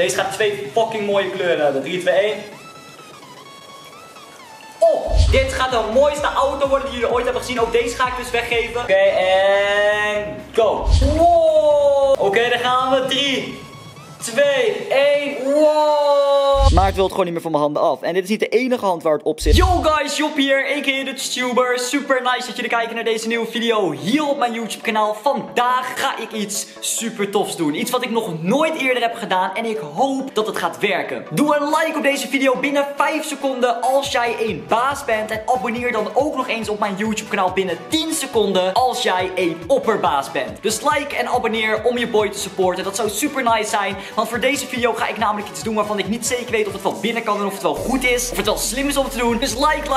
Deze gaat twee fucking mooie kleuren hebben. 3, 2, 1. Oh, dit gaat de mooiste auto worden die jullie ooit hebben gezien. Ook deze ga ik dus weggeven. Oké, en go. Wow. Oké, daar gaan we. 3, 2, 1. Wow. Maar het wil het gewoon niet meer van mijn handen af. En dit is niet de enige hand waar het op zit. Yo guys, Job hier, a.k.a. de YouTuber. Super nice dat jullie kijken naar deze nieuwe video hier op mijn YouTube kanaal. Vandaag ga ik iets super tofs doen. Iets wat ik nog nooit eerder heb gedaan. En ik hoop dat het gaat werken. Doe een like op deze video binnen 5 seconden als jij een baas bent. En abonneer dan ook nog eens op mijn YouTube kanaal binnen 10 seconden als jij een opperbaas bent. Dus like en abonneer om je boy te supporten. Dat zou super nice zijn. Want voor deze video ga ik namelijk iets doen waarvan ik niet zeker weet of het wel binnen kan en of het wel goed is. Of het wel slim is om te doen. Dus like,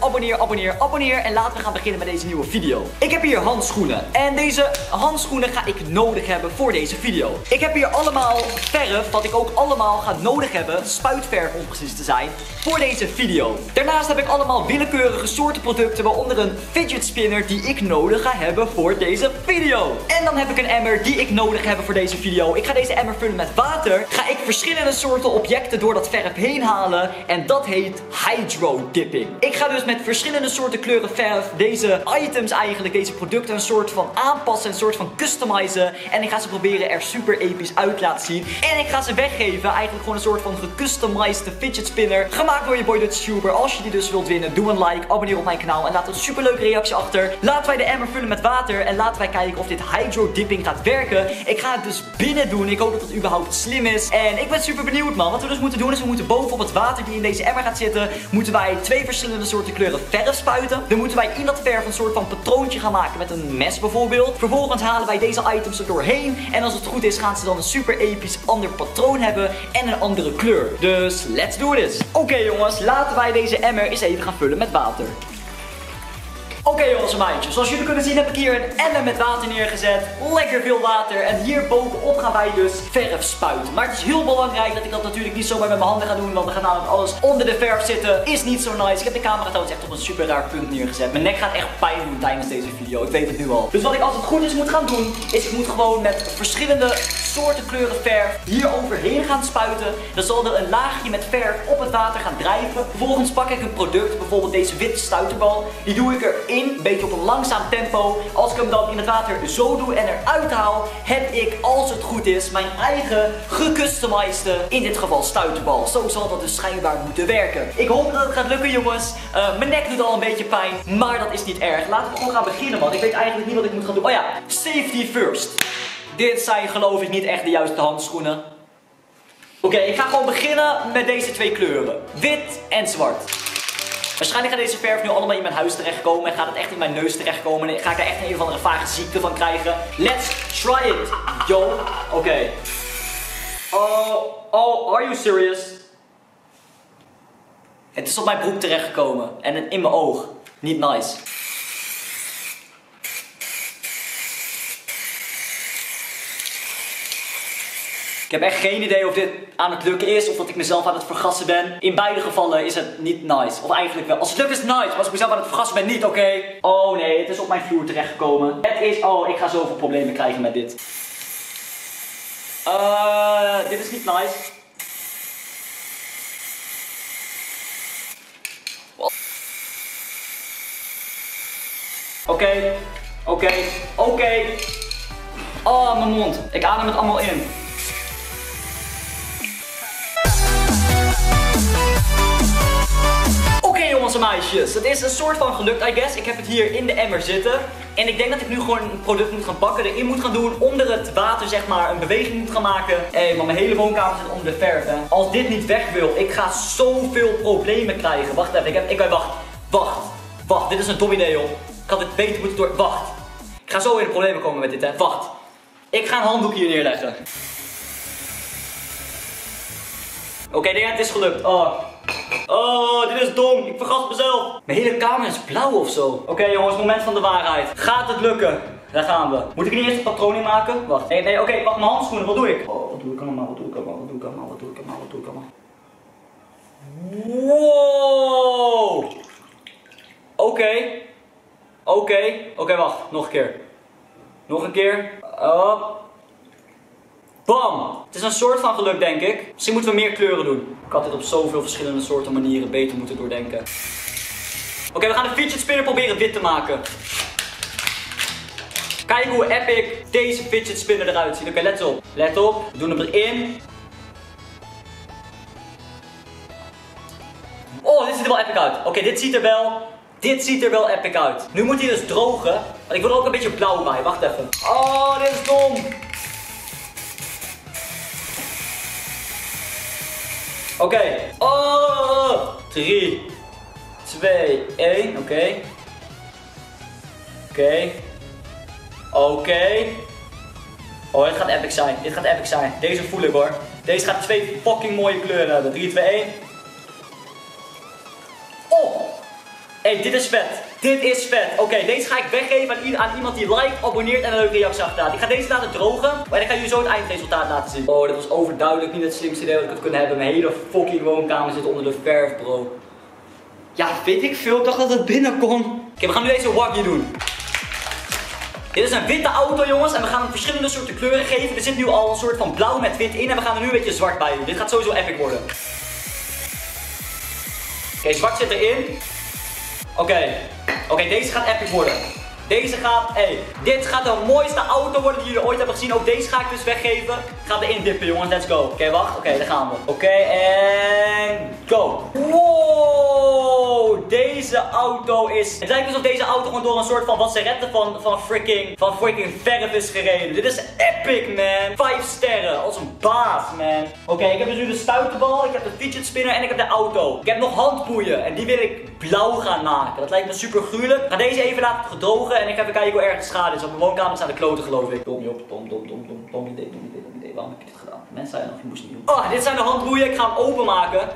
abonneer, abonneer, abonneer. En laten we gaan beginnen met deze nieuwe video. Ik heb hier handschoenen. En deze handschoenen ga ik nodig hebben voor deze video. Ik heb hier allemaal verf, wat ik ook allemaal ga nodig hebben. Spuitverf om precies te zijn. Voor deze video. Daarnaast heb ik allemaal willekeurige soorten producten. Waaronder een fidget spinner die ik nodig ga hebben voor deze video. En dan heb ik een emmer die ik nodig heb voor deze video. Ik ga deze emmer vullen met water, ga ik verschillende soorten objecten door dat verf heen halen. En dat heet Hydro Dippen. Ik ga dus met verschillende soorten kleuren verf deze items eigenlijk, deze producten, een soort van aanpassen, een soort van customizen. En ik ga ze proberen er super episch uit laten zien. En ik ga ze weggeven, eigenlijk gewoon een soort van gecustomized fidget spinner. Gemaakt door je boy de YouTuber. Als je die dus wilt winnen, doe een like, abonneer op mijn kanaal en laat een super leuke reactie achter. Laten wij de emmer vullen met water en laten wij kijken of dit Hydro Dippen gaat werken. Ik ga het dus binnen doen. Ik hoop dat het überhaupt slim is. En ik ben super benieuwd, man. Wat we dus moeten doen is, we moeten boven op het water die in deze emmer gaat zitten, moeten wij twee verschillende soorten kleuren verf spuiten. Dan moeten wij in dat verf een soort van patroontje gaan maken met een mes bijvoorbeeld. Vervolgens halen wij deze items er doorheen. En als het goed is, gaan ze dan een super episch ander patroon hebben en een andere kleur. Dus let's do this. Oké, jongens, laten wij deze emmer eens even gaan vullen met water. Oké, jongens en meisjes, zoals jullie kunnen zien heb ik hier een emmer met water neergezet. Lekker veel water. En hier bovenop gaan wij dus verf spuiten. Maar het is heel belangrijk dat ik dat natuurlijk niet zomaar met mijn handen ga doen. Want dan gaat namelijk alles onder de verf zitten. Is niet zo nice. Ik heb de camera trouwens echt op een super raar punt neergezet. Mijn nek gaat echt pijn doen tijdens deze video. Ik weet het nu al. Dus wat ik altijd goed moet gaan doen, is ik moet gewoon met verschillende soorten kleuren verf hier overheen gaan spuiten. Dan zal er een laagje met verf op het water gaan drijven. Vervolgens pak ik een product, bijvoorbeeld deze witte stuiterbal. Die doe ik erin. Een beetje op een langzaam tempo. Als ik hem dan in het water zo doe en eruit haal, heb ik, als het goed is, mijn eigen gecustomized, in dit geval stuiterbal. Zo zal dat dus schijnbaar moeten werken. Ik hoop dat het gaat lukken, jongens. Mijn nek doet al een beetje pijn, maar dat is niet erg. Laten we gewoon gaan beginnen, man. Ik weet eigenlijk niet wat ik moet gaan doen. Oh ja, safety first. Dit zijn, geloof ik, niet echt de juiste handschoenen. Oké, ik ga gewoon beginnen met deze twee kleuren. Wit en zwart. Waarschijnlijk gaat deze verf nu allemaal in mijn huis terechtkomen. En gaat het echt in mijn neus terechtkomen. En ga ik er echt een of andere vage ziekte van krijgen. Let's try it, yo. Oké. Oh, are you serious? Het is op mijn broek terechtgekomen. En in mijn oog. Niet nice. Ik heb echt geen idee of dit aan het lukken is of dat ik mezelf aan het vergassen ben. In beide gevallen is het niet nice. Of eigenlijk wel. Als het lukt is het nice, maar als ik mezelf aan het vergassen ben, niet, oké. Oh nee, het is op mijn vloer terechtgekomen. Het is... Oh, ik ga zoveel problemen krijgen met dit. Dit is niet nice. Oké. Oh, mijn mond. Ik adem het allemaal in. Jongens en meisjes, het is een soort van gelukt, I guess. Ik heb het hier in de emmer zitten. En ik denk dat ik nu gewoon een product moet gaan pakken, erin moet gaan doen, onder het water zeg maar een beweging moet gaan maken. Hé, maar mijn hele woonkamer zit onder de verf, hè. Als dit niet weg wil, ik ga zoveel problemen krijgen. Wacht even, wacht, dit is een dom idee, joh. Ik had dit beter moeten door... Wacht. Ik ga zo in de problemen komen met dit, hè. Wacht. Ik ga een handdoek hier neerleggen. Oké, nee, het is gelukt. Oh, dit is dom. Ik vergat mezelf. Mijn hele kamer is blauw of zo. Oké, jongens, moment van de waarheid. Gaat het lukken? Daar gaan we. Moet ik niet eerst een patroon in maken? Wacht. Nee, oké, pak mijn handschoenen. Wat doe ik? Oh, wat doe ik allemaal? Wow. Oké, wacht. Nog een keer. Op. Bam! Het is een soort van geluk, denk ik. Misschien moeten we meer kleuren doen. Ik had dit op zoveel verschillende soorten manieren beter moeten doordenken. Oké, we gaan de fidget spinner proberen wit te maken. Kijk hoe epic deze fidget spinner eruit ziet. Oké, let op. Let op. We doen hem erin. Oh, dit ziet er wel epic uit. Oké, dit ziet er wel epic uit. Nu moet hij dus drogen. Want ik wil er ook een beetje blauw bij. Wacht even. Oh, dit is dom. Oké. Oh. 3, 2, 1. Oké. Oh, dit gaat epic zijn. Dit gaat epic zijn. Deze voel ik hoor. Deze gaat twee fucking mooie kleuren hebben. 3, 2, 1. Oh. Hey, dit is vet. Dit is vet. Oké, deze ga ik weggeven aan iemand die like, abonneert en een leuke reactie achterlaat. Ik ga deze laten drogen. Maar ik ga jullie zo het eindresultaat laten zien. Oh, dat was overduidelijk niet het slimste idee wat ik had kunnen hebben. Mijn hele fucking woonkamer zit onder de verf, bro. Ja, weet ik veel. Ik dacht dat het binnen kon. Oké, we gaan nu deze waggie doen. Dit is een witte auto, jongens. En we gaan hem verschillende soorten kleuren geven. Er zit nu al een soort van blauw met wit in. En we gaan er nu een beetje zwart bij doen. Dit gaat sowieso epic worden. Oké, zwart zit erin. Oké, deze gaat epic worden. Deze gaat, dit gaat de mooiste auto worden die jullie ooit hebben gezien. Ook deze ga ik dus weggeven. Ik ga erin dippen, jongens. Let's go. Oké, wacht. Oké, daar gaan we. Oké, en go. Wow, deze auto is... Het lijkt alsof deze auto gewoon door een soort van wasserette van freaking verf is gereden. Dit is epic, man. 5 sterren. Als een baas, man. Oké, ik heb dus nu de stuiterbal, ik heb de fidget spinner en ik heb de auto. Ik heb nog handboeien en die wil ik blauw gaan maken. Dat lijkt me super gruwelijk. Ik ga deze even laten gedrogen en ik ga even kijken hoe erg de schade is. Want mijn woonkamer is aan de kloten, geloof ik. Dom idee. Waarom heb je dit gedaan? Mensen zeiden nog, je moest niet doen. Oh, dit zijn de handboeien. Ik ga hem openmaken.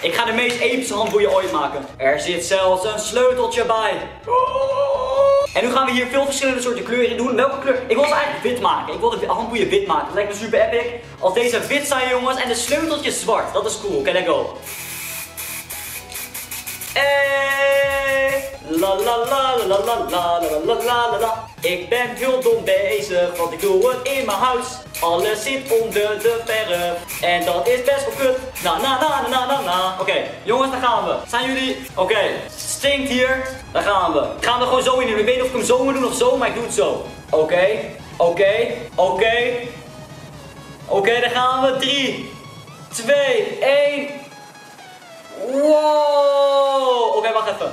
Ik ga de meest epische handboeien ooit maken. Er zit zelfs een sleuteltje bij. En nu gaan we hier veel verschillende soorten kleuren in doen. Welke kleur? Ik wil ze eigenlijk wit maken. Ik wil de handboeien wit maken. Dat lijkt me super epic. Als deze wit zijn, jongens. En de sleuteltjes zwart. Dat is cool. Oké, let's go. La la la la la la la la la la. Ik ben heel dom bezig, want ik doe het in mijn huis. Alles zit onder de verf. En dat is best wel kut. Na na na na na na. Oké, jongens, daar gaan we. Zijn jullie... Oké, stinkt hier. Daar gaan we. Ik ga er gewoon zo in doen. Ik weet niet of ik hem zo moet doen of zo, maar ik doe het zo. Oké, daar gaan we. 3, 2, 1. Wow. Oké, wacht even.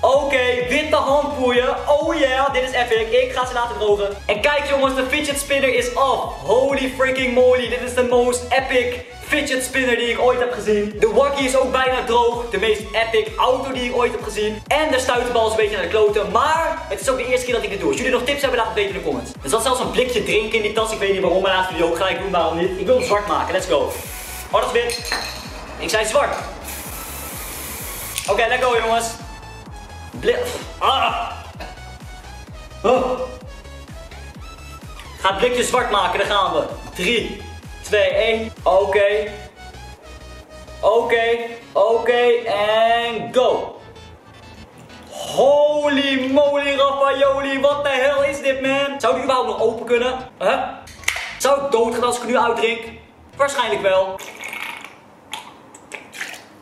Oké, witte handboeien. Oh yeah, dit is epic. Ik ga ze laten drogen. En kijk jongens, de fidget spinner is af. Holy freaking moly, dit is de most epic fidget spinner die ik ooit heb gezien. De waggie is ook bijna droog. De meest epic auto die ik ooit heb gezien. En de stuiterbal is een beetje naar de kloten. Maar het is ook de eerste keer dat ik dit doe. Als jullie nog tips hebben, laat het weten in de comments. Er zat zelfs een blikje drinken in die tas. Ik weet niet waarom, maar laat het jullie ook gelijk doen. Waarom niet? Ik wil hem zwart maken, let's go. Oh, dat is wit. Ik zei zwart. Oké, let's go jongens. Ga het blikje zwart maken, daar gaan we. 3, 2, 1. Oké, en go. Holy moly Raffaoli, wat de hel is dit, man? Zou die überhaupt nog open kunnen? Zou ik doodgaan als ik er nu uitdrink? Waarschijnlijk wel.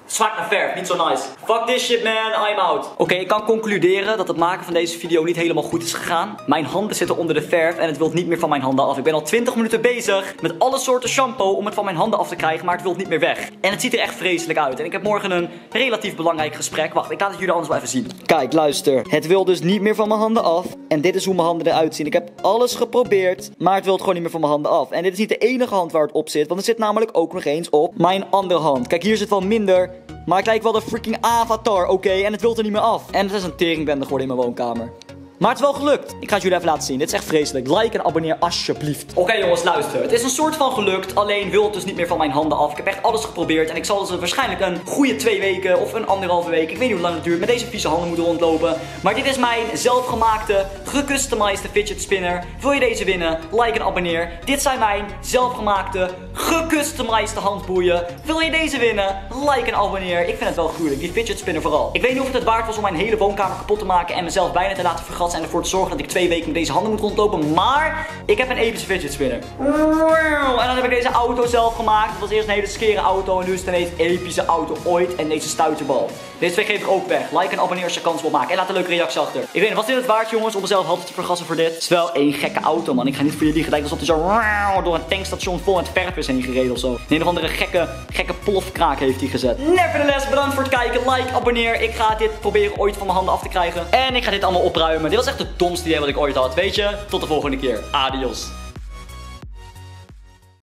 Zwart naar verf, niet zo nice. Fuck this shit man, I'm out. Oké, ik kan concluderen dat het maken van deze video niet helemaal goed is gegaan. Mijn handen zitten onder de verf en het wilt niet meer van mijn handen af. Ik ben al 20 minuten bezig met alle soorten shampoo om het van mijn handen af te krijgen, maar het wilt niet meer weg. En het ziet er echt vreselijk uit. En ik heb morgen een relatief belangrijk gesprek. Wacht, ik laat het jullie anders wel even zien. Kijk, luister. Het wil dus niet meer van mijn handen af. En dit is hoe mijn handen eruit zien. Ik heb alles geprobeerd, maar het wil gewoon niet meer van mijn handen af. En dit is niet de enige hand waar het op zit, want het zit namelijk ook nog eens op mijn andere hand. Kijk, hier zit wel minder... Maar ik lijk wel de freaking avatar, oké? En het wil er niet meer af. En het is een teringbende geworden in mijn woonkamer. Maar het is wel gelukt. Ik ga het jullie even laten zien. Dit is echt vreselijk. Like en abonneer alsjeblieft. Oké jongens, luister. Het is een soort van gelukt. Alleen wil het dus niet meer van mijn handen af. Ik heb echt alles geprobeerd. En ik zal dus waarschijnlijk een goede 2 weken of een 1,5 week. Ik weet niet hoe lang het duurt. Met deze vieze handen moeten rondlopen. Maar dit is mijn zelfgemaakte, gecustomized fidget spinner. Wil je deze winnen? Like en abonneer. Dit zijn mijn zelfgemaakte, gecustomized handboeien. Wil je deze winnen? Like en abonneer. Ik vind het wel gruwelijk, die fidget spinner vooral. Ik weet niet of het waard was om mijn hele woonkamer kapot te maken en mezelf bijna te laten vergassen en ervoor te zorgen dat ik 2 weken met deze handen moet rondlopen. Maar ik heb een epische fidget spinner. En dan heb ik deze auto zelf gemaakt. Het was eerst een hele skere auto en nu is het een meest epische auto ooit. En deze stuiterbal. Deze twee geef ik ook weg. Like en abonneer als je kans wil maken. En laat een leuke reactie achter. Ik weet niet, was dit het waard jongens om mezelf altijd te vergassen voor dit? Het is wel een gekke auto man. Ik ga niet voor jullie gelijk alsof hij zo door een tankstation vol met verf is heen gereden of zo. Een of andere gekke plofkraak heeft hij gezet. Nevertheless, bedankt voor het kijken. Like, abonneer. Ik ga dit proberen ooit van mijn handen af te krijgen. En ik ga dit allemaal opruimen. Dit was echt het domste idee wat ik ooit had. Weet je, tot de volgende keer. Adios.